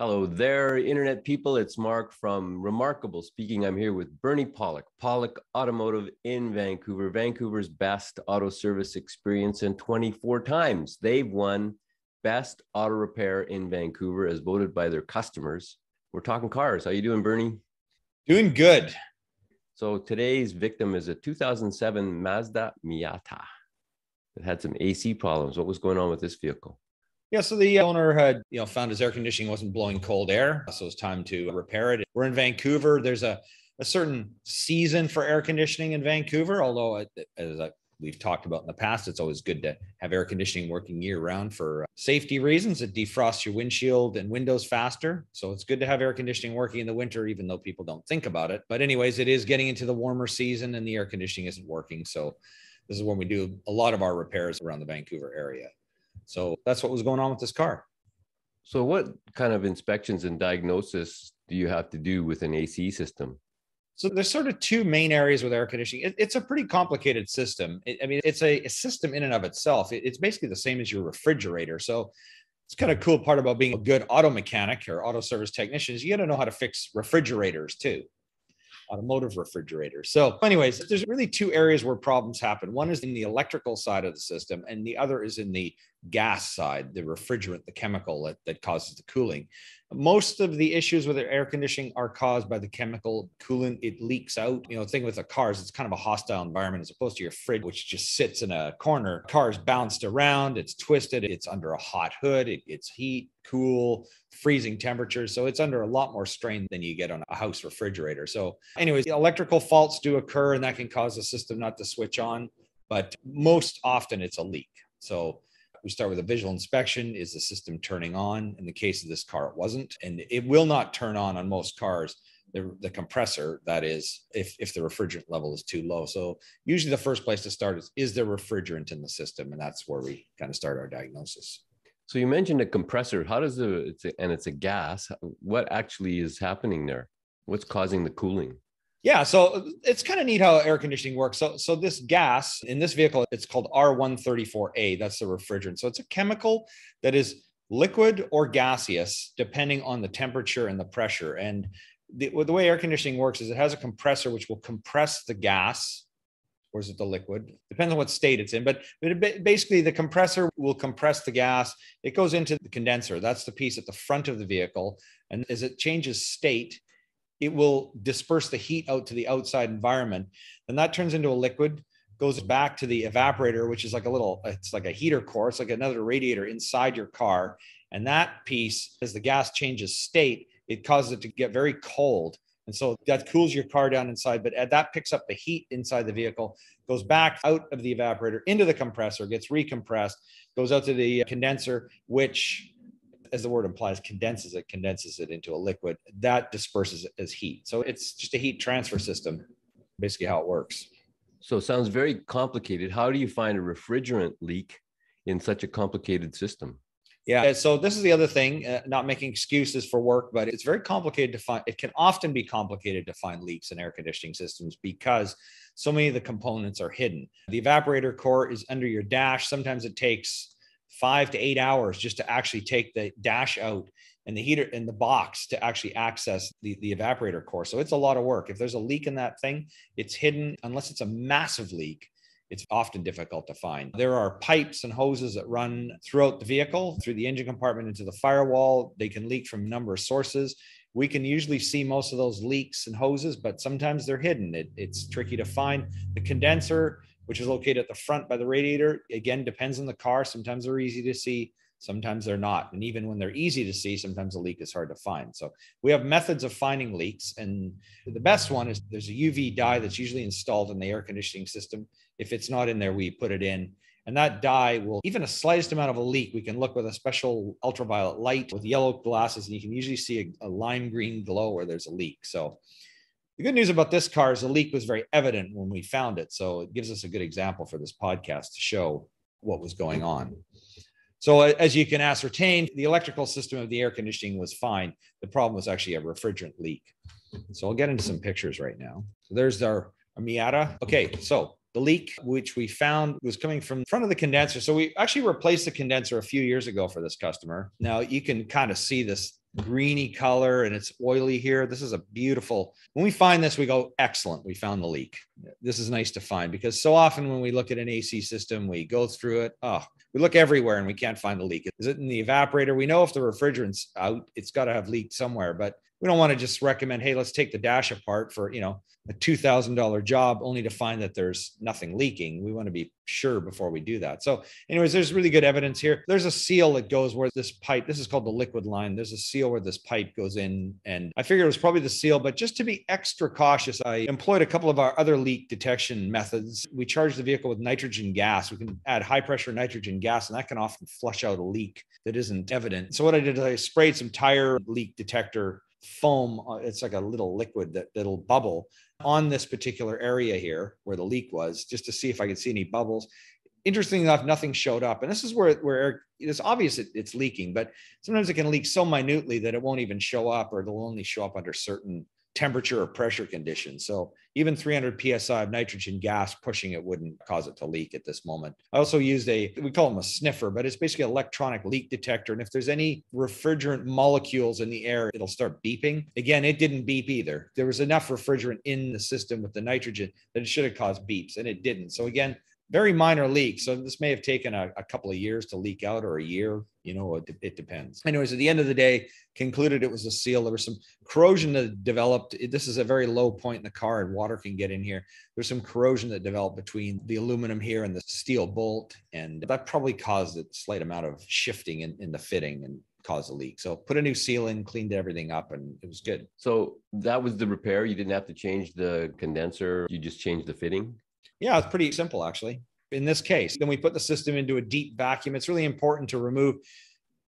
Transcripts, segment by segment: Hello there, internet people. It's Mark from Remarkable speaking. I'm here with Bernie Pawlik, Pawlik Automotive in Vancouver, Vancouver's best auto service experience, and 24 times they've won Best Auto Repair in Vancouver as voted by their customers. We're talking cars. How you doing, Bernie? Doing good. So today's victim is a 2007 Mazda Miata that had some AC problems. What was going on with this vehicle? Yeah, so the owner had, found his air conditioning wasn't blowing cold air, so it's time to repair it. We're in Vancouver. There's a certain season for air conditioning in Vancouver, although as we've talked about in the past, it's always good to have air conditioning working year-round for safety reasons. It defrosts your windshield and windows faster, so it's good to have air conditioning working in the winter, even though people don't think about it. But anyways, it is getting into the warmer season, and the air conditioning isn't working, so this is when we do a lot of our repairs around the Vancouver area. So that's what was going on with this car. So what kind of inspections and diagnosis do you have to do with an AC system? So there's sort of two main areas with air conditioning. It's a pretty complicated system. It's a system in and of itself. It's basically the same as your refrigerator. So it's kind of cool part about being a good auto mechanic or auto service technician is you got to know how to fix refrigerators too. Automotive refrigerator. So anyways, there's really two areas where problems happen. One is in the electrical side of the system, and the other is in the gas side, the refrigerant, the chemical that causes the cooling. Most of the issues with air conditioning are caused by the chemical coolant. It leaks out. The thing with the cars, it's kind of a hostile environment as opposed to your fridge, which just sits in a corner. Cars bounced around, it's twisted, it's under a hot hood, it's heat, cool, freezing temperatures. So it's under a lot more strain than you get on a house refrigerator. So anyways, electrical faults do occur, and that can cause the system not to switch on, but most often it's a leak. So we start with a visual inspection. Is the system turning on? In the case of this car, it wasn't, and it will not turn on most cars, the compressor, that is, if the refrigerant level is too low. So usually the first place to start is there refrigerant in the system? And that's where we kind of start our diagnosis. So you mentioned a compressor. How does it's a gas, what actually is happening there? What's causing the cooling? Yeah, so it's kind of neat how air conditioning works. So this gas in this vehicle, it's called R134A. That's the refrigerant. So it's a chemical that is liquid or gaseous, depending on the temperature and the pressure. And the way air conditioning works is it has a compressor, which will compress the gas, or is it the liquid? Depends on what state it's in. But basically, the compressor will compress the gas. It goes into the condenser. That's the piece at the front of the vehicle. And as it changes state, it will disperse the heat out to the outside environment. And that turns into a liquid, goes back to the evaporator, which is like it's like a heater core. It's like another radiator inside your car. And that piece, as the gas changes state, it causes it to get very cold. And so that cools your car down inside, but that picks up the heat inside the vehicle, goes back out of the evaporator into the compressor, gets recompressed, goes out to the condenser, which, as the word implies, condenses it into a liquid that disperses it as heat. So it's just a heat transfer system, basically how it works. So it sounds very complicated. How do you find a refrigerant leak in such a complicated system? Yeah, so this is the other thing, not making excuses for work, but it's very complicated to find. It can often be complicated to find leaks in air conditioning systems because so many of the components are hidden. The evaporator core is under your dash. Sometimes it takes 5 to 8 hours just to actually take the dash out and the heater in the box to actually access the evaporator core. So it's a lot of work. If there's a leak in that thing, it's hidden. Unless it's a massive leak, it's often difficult to find. There are pipes and hoses that run throughout the vehicle, through the engine compartment into the firewall. They can leak from a number of sources. We can usually see most of those leaks and hoses, but sometimes they're hidden. It's tricky to find. The condenser, which is located at the front by the radiator, again, depends on the car. Sometimes they're easy to see, sometimes they're not. And even when they're easy to see, sometimes a leak is hard to find. So we have methods of finding leaks. And the best one is there's a UV dye that's usually installed in the air conditioning system. If it's not in there, we put it in. And that dye will, even a slightest amount of a leak, we can look with a special ultraviolet light with yellow glasses, and you can usually see a lime green glow where there's a leak. So the good news about this car is the leak was very evident when we found it. So it gives us a good example for this podcast to show what was going on. So as you can ascertain, the electrical system of the air conditioning was fine. The problem was actually a refrigerant leak. So I'll get into some pictures right now. So there's our Miata. Okay, so the leak, which we found, was coming from the front of the condenser. So we actually replaced the condenser a few years ago for this customer. Now you can kind of see this greeny color and it's oily here. This is a beautiful, when we find this, we go, excellent, we found the leak. This is nice to find, because so often when we look at an AC system, we go through it. Oh, we look everywhere and we can't find the leak. Is it in the evaporator? We know if the refrigerant's out, it's got to have leaked somewhere, but we don't want to just recommend, hey, let's take the dash apart for, you know, a $2,000 job only to find that there's nothing leaking. We want to be sure before we do that. So anyways, there's really good evidence here. There's a seal that goes where this pipe, this is called the liquid line. There's a seal where this pipe goes in, and I figured it was probably the seal, but just to be extra cautious, I employed a couple of our other leak detection methods. We charge the vehicle with nitrogen gas. We can add high pressure nitrogen gas, and that can often flush out a leak that isn't evident. So what I did is I sprayed some tire leak detector foam. It's like a little liquid that'll bubble on this particular area here where the leak was, just to see if I could see any bubbles. Interestingly enough, nothing showed up. And this is where it's obvious it's leaking, but sometimes it can leak so minutely that it won't even show up, or it'll only show up under certain temperature or pressure conditions. So even 300 PSI of nitrogen gas pushing it wouldn't cause it to leak at this moment. I also used we call them a sniffer, but it's basically an electronic leak detector. And if there's any refrigerant molecules in the air, it'll start beeping. Again, it didn't beep either. There was enough refrigerant in the system with the nitrogen that it should have caused beeps, and it didn't. So again, very minor leak. So this may have taken a couple of years to leak out, or a year, you know, it depends. Anyways, at the end of the day, concluded it was a seal. There was some corrosion that developed. This is a very low point in the car and water can get in here. There's some corrosion that developed between the aluminum here and the steel bolt. And that probably caused a slight amount of shifting in the fitting and caused a leak. So put a new seal in, cleaned everything up, and it was good. So that was the repair. You didn't have to change the condenser. You just changed the fitting. Yeah, it's pretty simple, actually. In this case, then we put the system into a deep vacuum. It's really important to remove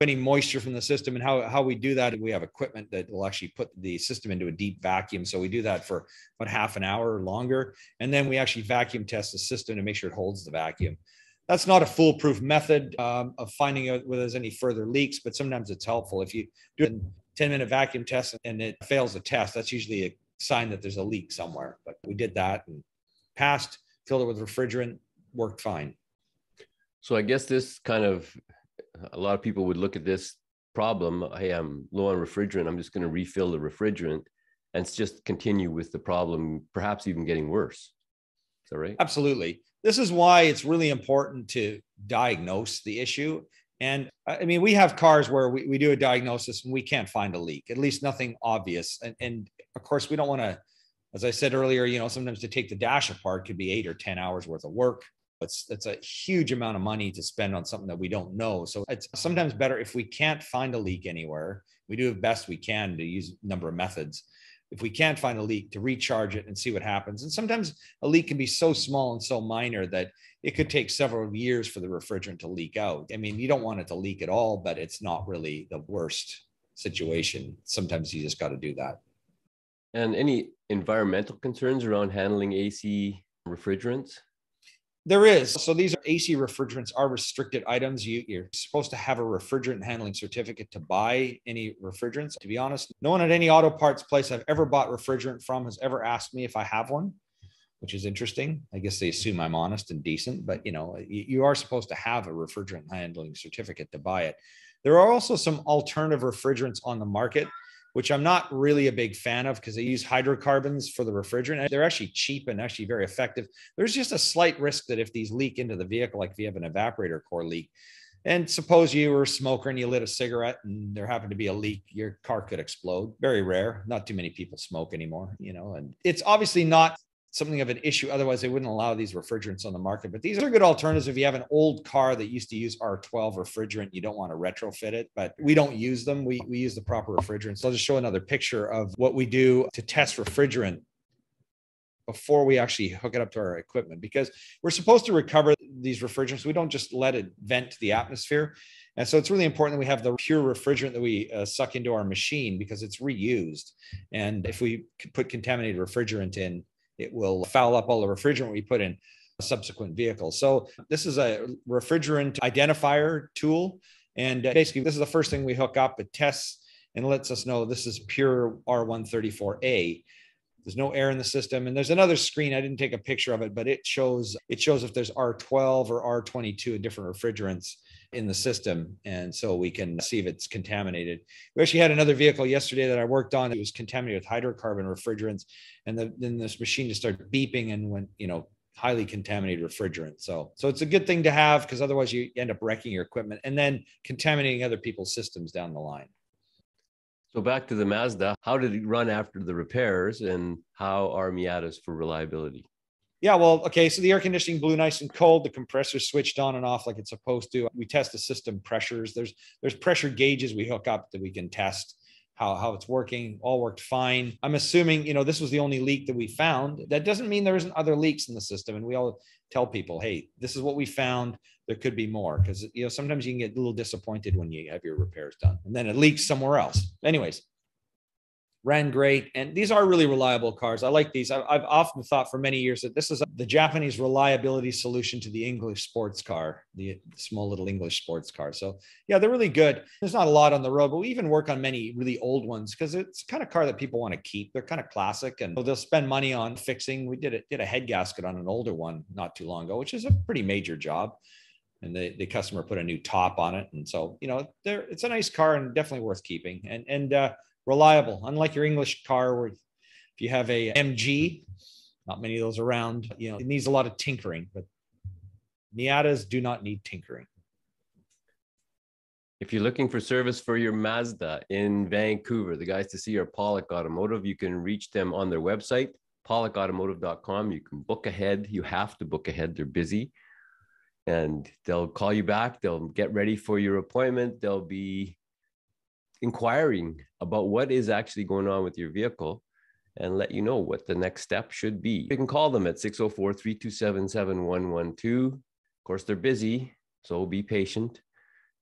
any moisture from the system, and how we do that, we have equipment that will actually put the system into a deep vacuum. So we do that for about half an hour or longer. And then we actually vacuum test the system to make sure it holds the vacuum. That's not a foolproof method of finding out whether there's any further leaks, but sometimes it's helpful. If you do a 10-minute vacuum test and it fails the test, that's usually a sign that there's a leak somewhere. But we did that and passed. Filled it with refrigerant, worked fine. So I guess this kind of, a lot of people would look at this problem, hey, I'm low on refrigerant, I'm just going to refill the refrigerant and just continue with the problem, perhaps even getting worse. Is that right? Absolutely. This is why it's really important to diagnose the issue. And I mean, we have cars where we do a diagnosis and we can't find a leak, at least nothing obvious. And of course, we don't want to, as I said earlier, you know, sometimes to take the dash apart could be 8 or 10 hours worth of work. It's a huge amount of money to spend on something that we don't know. So it's sometimes better if we can't find a leak anywhere. We do the best we can to use a number of methods. If we can't find a leak, to recharge it and see what happens. And sometimes a leak can be so small and so minor that it could take several years for the refrigerant to leak out. I mean, you don't want it to leak at all, but it's not really the worst situation. Sometimes you just got to do that. And any environmental concerns around handling AC refrigerants? There is. So these AC refrigerants are restricted items. You're supposed to have a refrigerant handling certificate to buy any refrigerants. To be honest, no one at any auto parts place I've ever bought refrigerant from has ever asked me if I have one, which is interesting. I guess they assume I'm honest and decent, but you know, you are supposed to have a refrigerant handling certificate to buy it. There are also some alternative refrigerants on the market, which I'm not really a big fan of because they use hydrocarbons for the refrigerant. They're actually cheap and actually very effective. There's just a slight risk that if these leak into the vehicle, like if you have an evaporator core leak, and suppose you were a smoker and you lit a cigarette and there happened to be a leak, your car could explode. Very rare. Not too many people smoke anymore, you know, and it's obviously not something of an issue. Otherwise, they wouldn't allow these refrigerants on the market. But these are good alternatives. If you have an old car that used to use R12 refrigerant, you don't want to retrofit it, but we don't use them. We use the proper refrigerants. So I'll just show another picture of what we do to test refrigerant before we actually hook it up to our equipment, because we're supposed to recover these refrigerants. We don't just let it vent to the atmosphere. And so it's really important that we have the pure refrigerant that we suck into our machine, because it's reused. And if we put contaminated refrigerant in, it will foul up all the refrigerant we put in subsequent vehicles. So this is a refrigerant identifier tool. And basically, this is the first thing we hook up. It tests and lets us know this is pure R134A. There's no air in the system. And there's another screen. I didn't take a picture of it, but it shows if there's R12 or R22, different refrigerants. in the system, and so we can see if it's contaminated. We actually had another vehicle yesterday that I worked on. It was contaminated with hydrocarbon refrigerants, and then this machine just started beeping and went, you know, highly contaminated refrigerant. So it's a good thing to have, because otherwise you end up wrecking your equipment and then contaminating other people's systems down the line. So back to the Mazda, how did it run after the repairs, and how are Miatas for reliability? Yeah, well, okay, so the air conditioning blew nice and cold. The compressor switched on and off like it's supposed to. We test the system pressures. There's pressure gauges we hook up that we can test how it's working. All worked fine. I'm assuming, you know, this was the only leak that we found. That doesn't mean there isn't other leaks in the system. And we all tell people, hey, this is what we found. There could be more, because, you know, sometimes you can get a little disappointed when you have your repairs done and then it leaks somewhere else. Anyways, ran great. And these are really reliable cars. I like these. I've often thought for many years that this is the Japanese reliability solution to the English sports car, the small little English sports car. So yeah, they're really good. There's not a lot on the road, but we even work on many really old ones because it's the kind of car that people want to keep. They're kind of classic and they'll spend money on fixing. We did a head gasket on an older one not too long ago, which is a pretty major job. And the customer put a new top on it. And so, you know, it's a nice car and definitely worth keeping. And reliable, unlike your English car, where if you have a MG, not many of those around, you know, it needs a lot of tinkering, but Miatas do not need tinkering. If you're looking for service for your Mazda in Vancouver, the guys to see are Pawlik Automotive. You can reach them on their website, pawlikautomotive.com. You can book ahead. You have to book ahead. They're busy and they'll call you back. They'll get ready for your appointment. They'll be inquiring about what is actually going on with your vehicle and let you know what the next step should be. You can call them at 604-327-7112. Of course, they're busy, so be patient.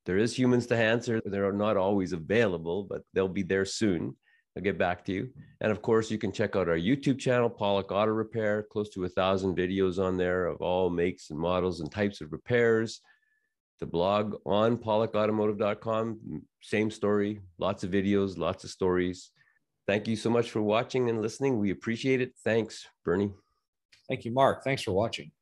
There is humans to answer. They're not always available, but they'll be there soon. They'll get back to you. And of course, you can check out our YouTube channel, Pawlik Auto Repair, close to 1,000 videos on there of all makes and models and types of repairs. The blog on pawlikautomotive.com, same story, lots of videos, lots of stories. Thank you so much for watching and listening. We appreciate it. Thanks, Bernie. Thank you, Mark. Thanks for watching.